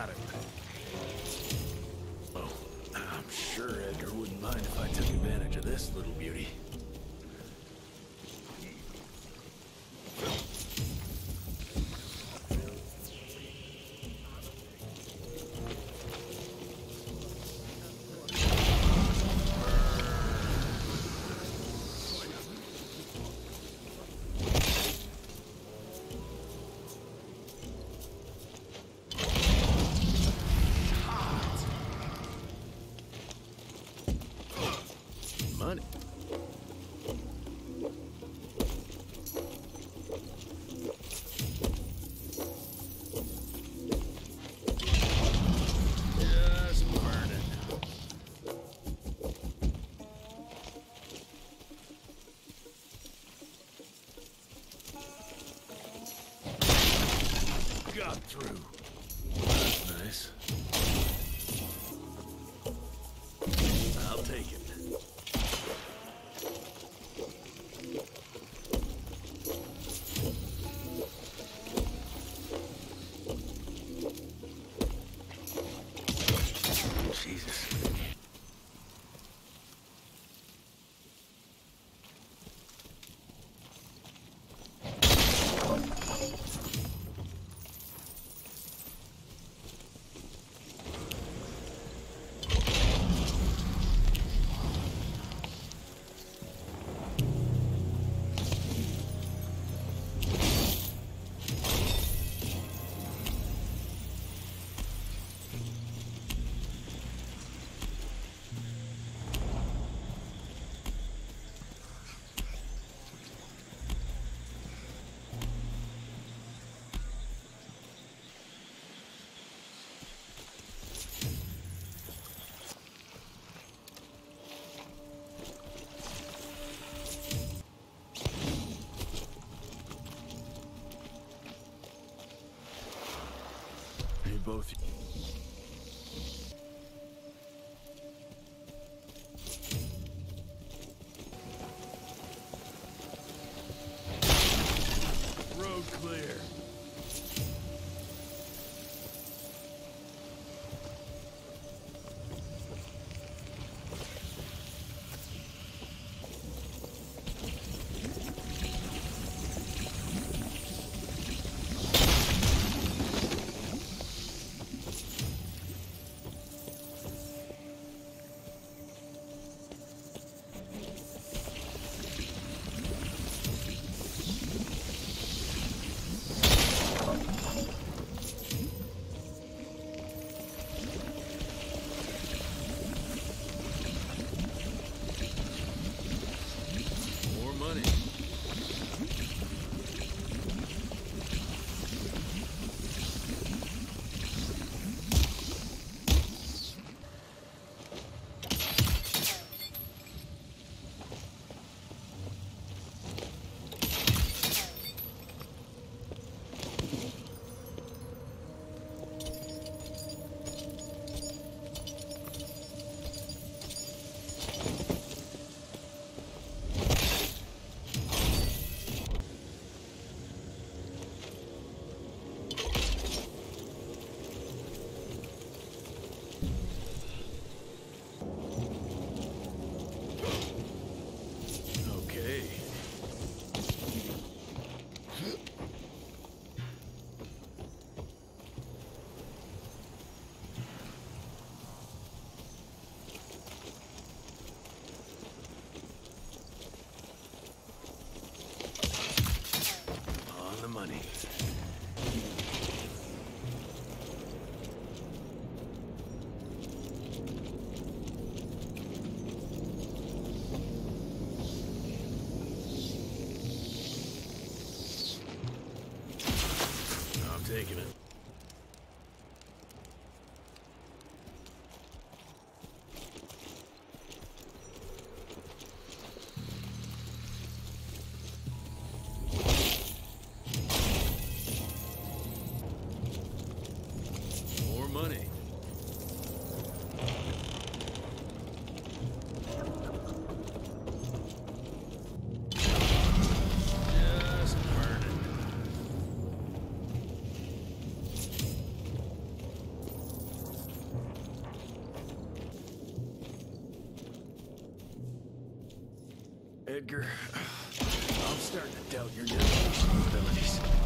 got it. Oh, I'm sure Edgar wouldn't mind if I took advantage of this little beauty. Through. Nice. I'll take it. Jesus. Both. Road clear. Taking it. More money. Edgar. I'm starting to doubt your abilities.